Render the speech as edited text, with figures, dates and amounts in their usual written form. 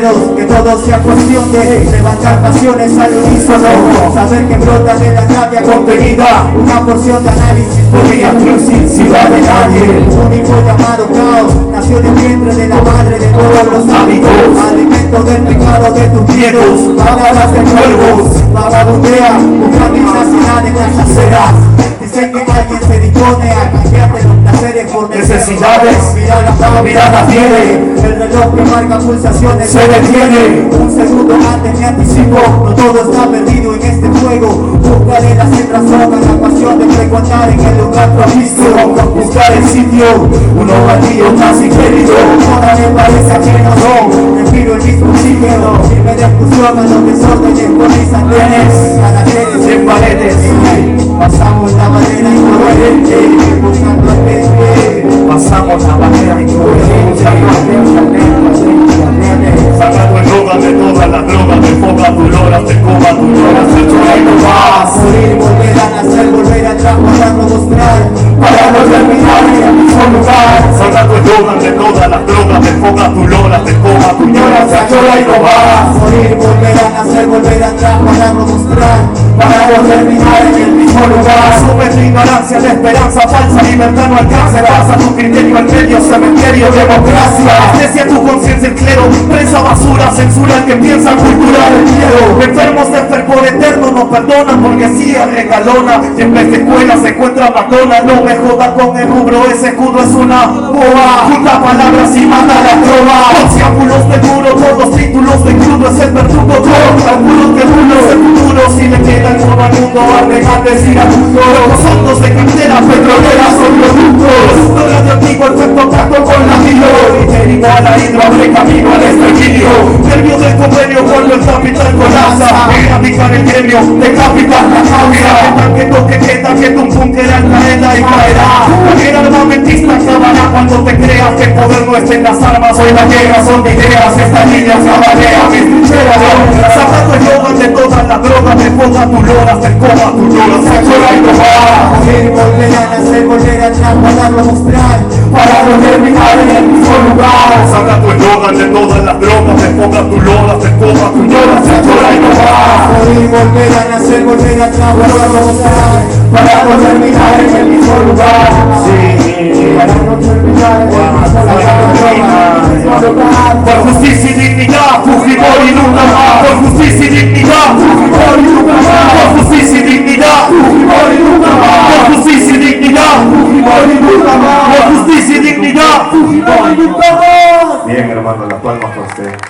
menos que todo sea cuestión de levantar pasiones al unísono, saber que brota de la rabia contenida una porción de análisis por la exclusividad de nadie. Un único llamado caos nació del vientre de la madre de todos los hábitos, alimento del pecado de tus miedos, palabras de cuervos, vagabundea buscando insaciedad en las aceras. Dicen que alguien se dispone a cambiarte los placeres por necesidades. Mirada tiene, el reloj que marca pulsaciones se detiene. Un segundo antes me anticipo, no todo está perdido en este juego. Buscaré la sin razón a la pasión de frecuentar en el lugar propicio, buscar el sitio, uno vacío más incrédito. Nada me parece ajeno, no, respiro el mismo oxígeno. Sirve de exclusión a los desórdenes por mis andenes, canaceres en paredes. Pasamos la madera incoherente, buscando el pie. Pasamos la madera incoherente, sacando el ropa de todas las drogas, de pocas duroras, de comas duroras, se chueco más. Morir, volver a nacer, volver a trabajar, no mostrar, para no terminar en el mismo lugar. Sacando el ropa de todas las drogas, de pocas duroras, de comas duroras, se chueco más. Morir, volver a nacer, volver a trabajar, no mostrar, para no terminar en el mismo lugar. Sube tu ignorancia de esperanza falsa, libertad no alcanza, pasa tu criterio al medio cementerio, democracia. Anestesia tu conciencia el clero, prensa basura, censura el que piensa, cultura del miedo. Enfermos de fervor eterno no perdonan porque si regalona, y en vez de escuela se encuentra Madonna. No me jodas con el rubro, ese escudo es una boa, junta palabras y manda la trova. Obstáculos de duro, todos títulos de crudo, es el verdugo, todos algunos de uno es el futuro. Si le queda el nuevo mundo, arreglantes y abusos, los hondos de canteras petroleras son productos. Historia de antiguo, el cuerpo trato con la filo, literina la hidro abre camino al estrellillo. Nervio del convenio cuando el capital colapsa, erradicar el gremio, decapitar la causa. Que toque queda, que tu búnker al caerla y caerá. La guerra armamentista acabará cuando te creas que el poder no esté en las armas. Hoy la guerra son de ideas, esta línea cabalea mis trincheras. Sacando el yoga de todas las drogas, de poca tu loras, de coba tu loras, se llora y roba. Morir, volver a nacer, volver a trabajar, mostrar, para no terminar en el mismo lugar. Sacando el yoga de todas las drogas, de poca tu loras, de coba tu loras, se llora y roba. Morir, volver a nacer, volver a trabajar, mostrar, para no terminar en el mismo lugar. Sí, para no terminar en el mismo lugar. Por justicia y dignidad, Fujimori nunca más. Por justicia y dignidad, Fujimori nunca más. Por justicia y dignidad, Fujimori nunca más. Por justicia y dignidad, Fujimori nunca más. Por justicia y dignidad, Fujimori nunca más. Bien, hermano, las palmas para usted.